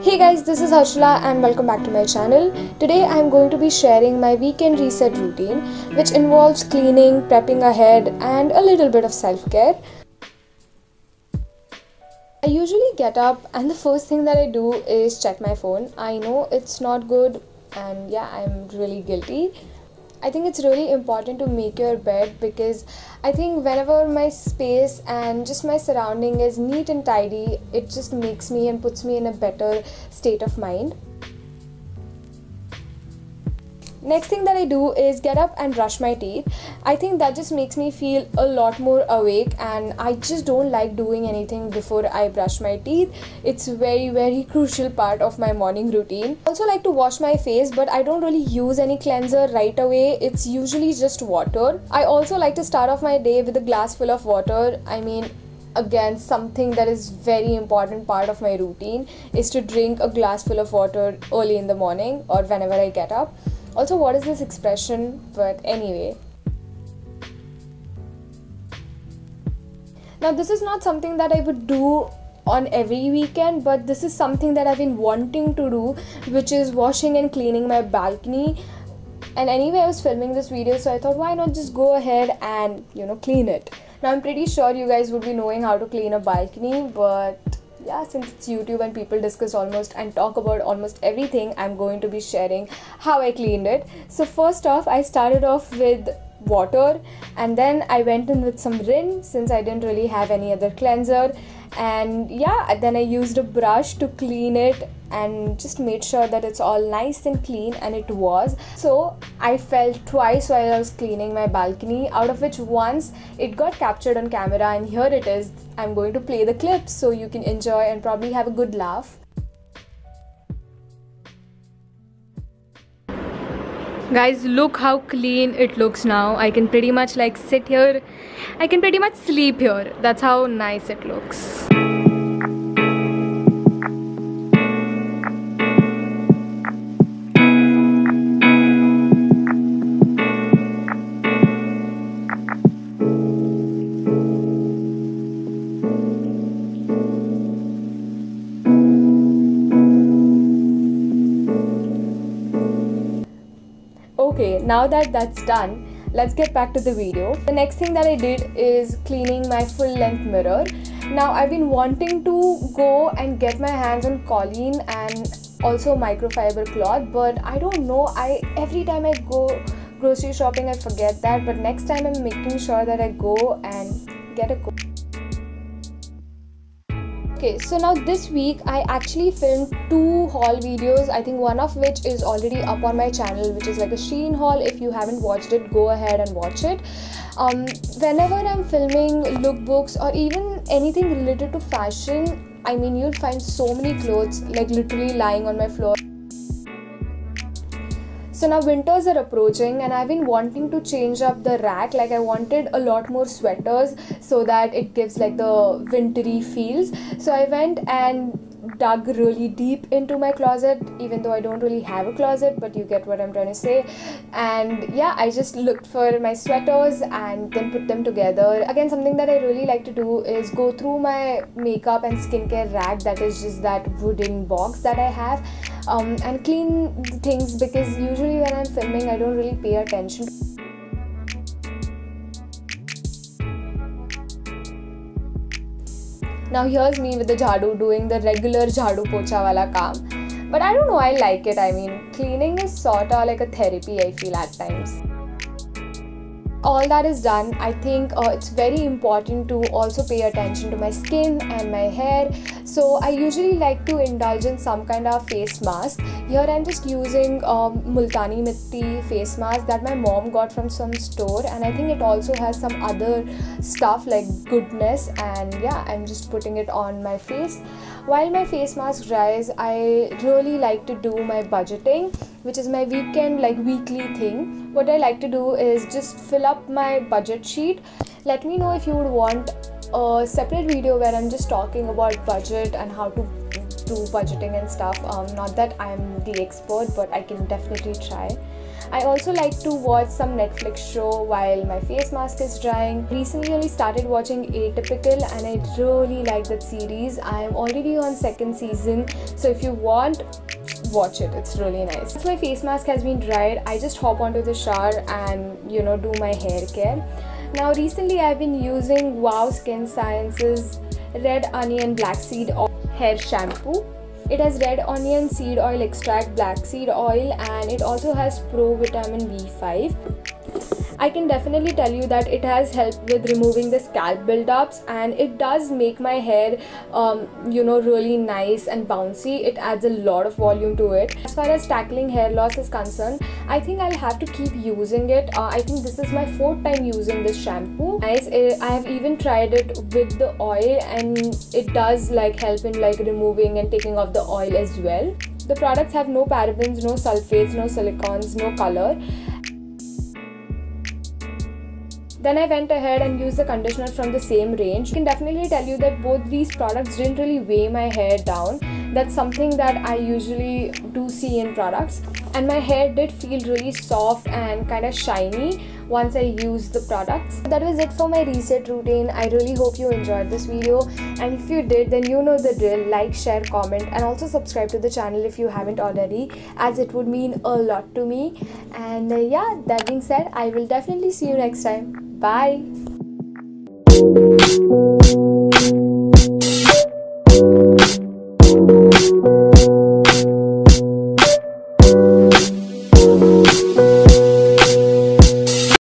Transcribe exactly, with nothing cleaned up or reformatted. Hey guys, this is Harshala and welcome back to my channel. Today I am going to be sharing my weekend reset routine, which involves cleaning, prepping ahead and a little bit of self-care. I usually get up and the first thing that I do is check my phone. I know it's not good and yeah, I'm really guilty. I think it's really important to make your bed because I think whenever my space and just my surrounding is neat and tidy, it just makes me and puts me in a better state of mind. Next thing that I do is get up and brush my teeth. I think that just makes me feel a lot more awake and I just don't like doing anything before I brush my teeth. It's very very crucial part of my morning routine. I also like to wash my face, but I don't really use any cleanser right away. It's usually just water. I also like to start off my day with a glass full of water. I mean, again, something that is very important part of my routine is to drink a glass full of water early in the morning or whenever I get up. Also, what is this expression? But anyway. Now, this is not something that I would do on every weekend, but this is something that I've been wanting to do, which is washing and cleaning my balcony. And anyway, I was filming this video, so I thought, why not just go ahead and, you know, clean it. Now, I'm pretty sure you guys would be knowing how to clean a balcony, but yeah, since it's YouTube and people discuss almost and talk about almost everything, I'm going to be sharing how I cleaned it. So first off, I started off with water and then I went in with some Rin since I didn't really have any other cleanser. And yeah, then I used a brush to clean it and just made sure that it's all nice and clean, and it was. So I fell twice while I was cleaning my balcony, out of which once it got captured on camera, and here it is. I'm going to play the clip so you can enjoy and probably have a good laugh. Guys, look how clean it looks now. I can pretty much like sit here. I can pretty much sleep here. That's how nice it looks. Okay, now that that's done, let's get back to the video. The next thing that I did is cleaning my full-length mirror. Now, I've been wanting to go and get my hands on Colleen and also microfiber cloth, but I don't know. I every time I go grocery shopping, I forget that. But next time, I'm making sure that I go and get a coat. Okay, so now this week I actually filmed two haul videos, I think one of which is already up on my channel, which is like a Shein haul. If you haven't watched it, go ahead and watch it. Um, whenever I'm filming lookbooks or even anything related to fashion, I mean, you'll find so many clothes like literally lying on my floor. So now winters are approaching and I've been wanting to change up the rack. Like I wanted a lot more sweaters so that it gives like the wintry feels. So I went and dug really deep into my closet, even though I don't really have a closet, but you get what I'm trying to say. And yeah, I just looked for my sweaters and then put them together. Again, something that I really like to do is go through my makeup and skincare rack, that is just that wooden box that I have. Um, and clean things because usually when I'm filming I don't really pay attention. Now here's me with the jhadu doing the regular jhadu pocha wala kaam. But I don't know, I like it. I mean, cleaning is sorta like a therapy, I feel at times. All that is done, I think uh, it's very important to also pay attention to my skin and my hair. So I usually like to indulge in some kind of face mask. Here I'm just using um, Multani Mitti face mask that my mom got from some store, and I think it also has some other stuff like goodness, and yeah, I'm just putting it on my face. While my face mask dries, I really like to do my budgeting, which is my weekend like weekly thing. What I like to do is just fill up my budget sheet. Let me know if you would want a separate video where I'm just talking about budget and how to do budgeting and stuff. Um, not that I'm the expert, but I can definitely try. I also like to watch some Netflix show while my face mask is drying. Recently only started watching Atypical and I really like that series. I am already on second season, so if you want, watch it. It's really nice. Once my face mask has been dried, I just hop onto the shower and, you know, do my hair care. Now recently I've been using WOW Skin Science's Red Onion Black Seed Oil hair shampoo. It has red onion seed oil extract, black seed oil, and it also has pro vitamin B five. I can definitely tell you that it has helped with removing the scalp buildups, and it does make my hair um, you know, really nice and bouncy. It adds a lot of volume to it. As far as tackling hair loss is concerned, I think I'll have to keep using it. Uh, I think this is my fourth time using this shampoo. Nice. It, I have even tried it with the oil, and it does like help in like removing and taking off the oil as well. The products have no parabens, no sulfates, no silicones, no color. Then I went ahead and used the conditioner from the same range. I can definitely tell you that both these products didn't really weigh my hair down. That's something that I usually do see in products. And my hair did feel really soft and kind of shiny once I used the products. That was it for my reset routine. I really hope you enjoyed this video, and if you did, then you know the drill. Like, share, comment, and also subscribe to the channel if you haven't already, as it would mean a lot to me. And uh, yeah, that being said, I will definitely see you next time. Bye.